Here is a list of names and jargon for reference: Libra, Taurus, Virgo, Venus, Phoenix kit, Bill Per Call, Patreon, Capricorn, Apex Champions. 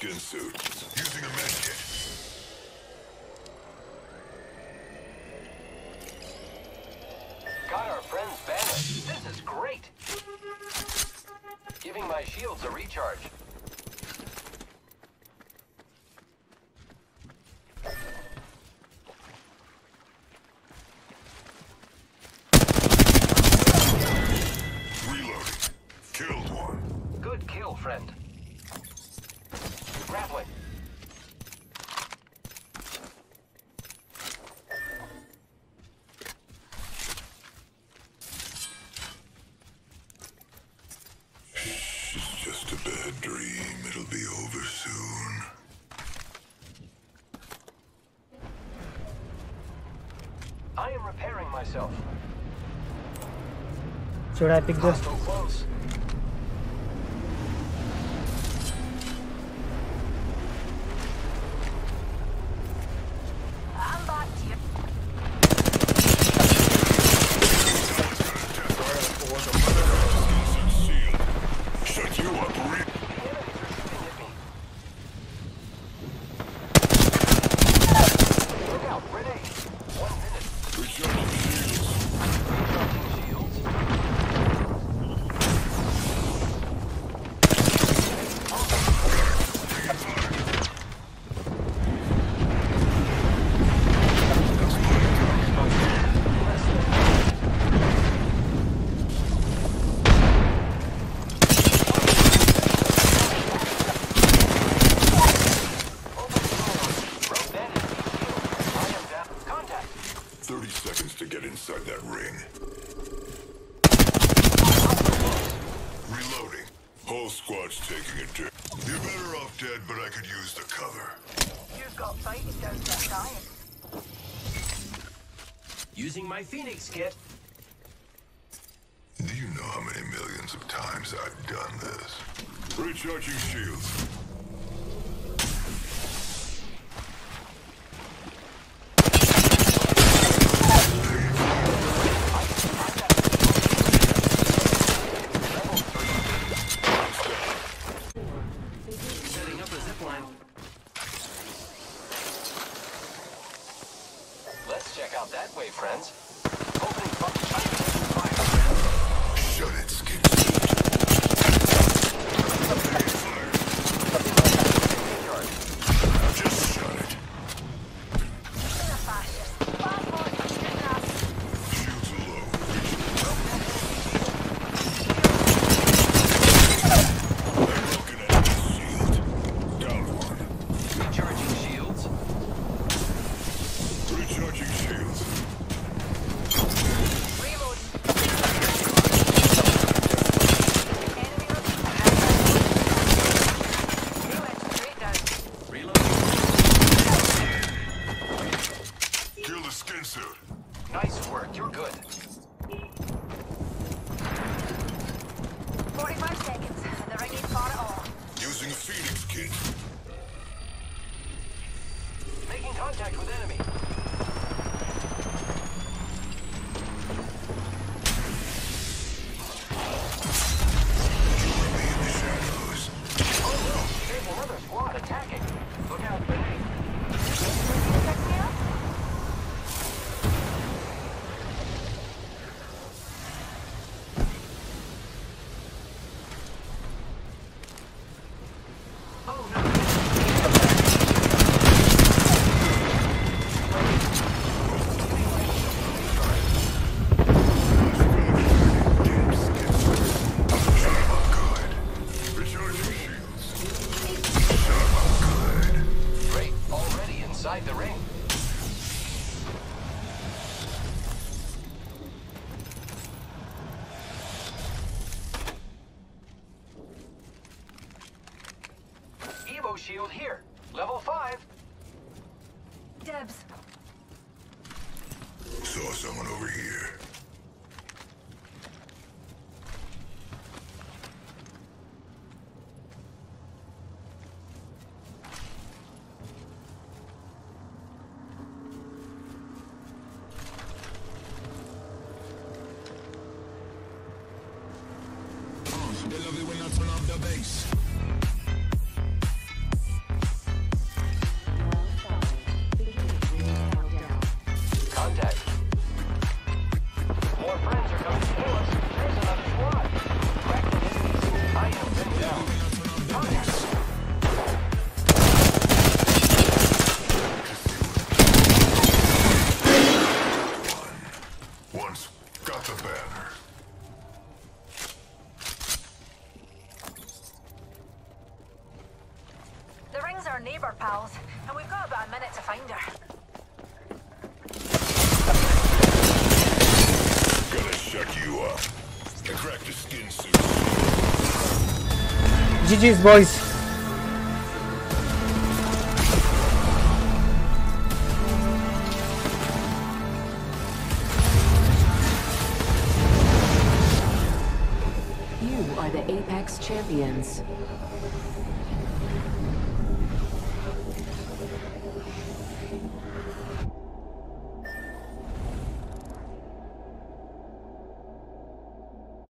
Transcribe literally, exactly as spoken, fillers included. skin suit. Using a med kit. Got our friends banished. This is great. Giving my shields a recharge. Friend. Grappling. It's just a bad dream. It'll be over soon. I am repairing myself. Should I pick this? So close. thirty seconds to get inside that ring. Reloading. Whole squad's taking a turn. You're better off dead, but I could use the cover. You've got fighting, don't get tired. Using my Phoenix kit. Do you know how many millions of times I've done this? Recharging shields. Check out that way, friends. Opening up fire. Shut it, Skip. Just shut it. Shields low. They're looking at the shield. Down one. Recharging shields. Recharging shields. Reload. Enemy reloading. Reload. Kill the skin suit. Nice work. You're good. forty-five seconds. And they're ready for all. Using a Phoenix kit. Making contact with enemy. Shield here. Level five. Debs. Saw someone over here. Oh, they love it when I turn off the bass. pals, and we've got about a minute to find her. Gonna shut you up. I cracked a skin suit. G G's, boys. You are the Apex Champions.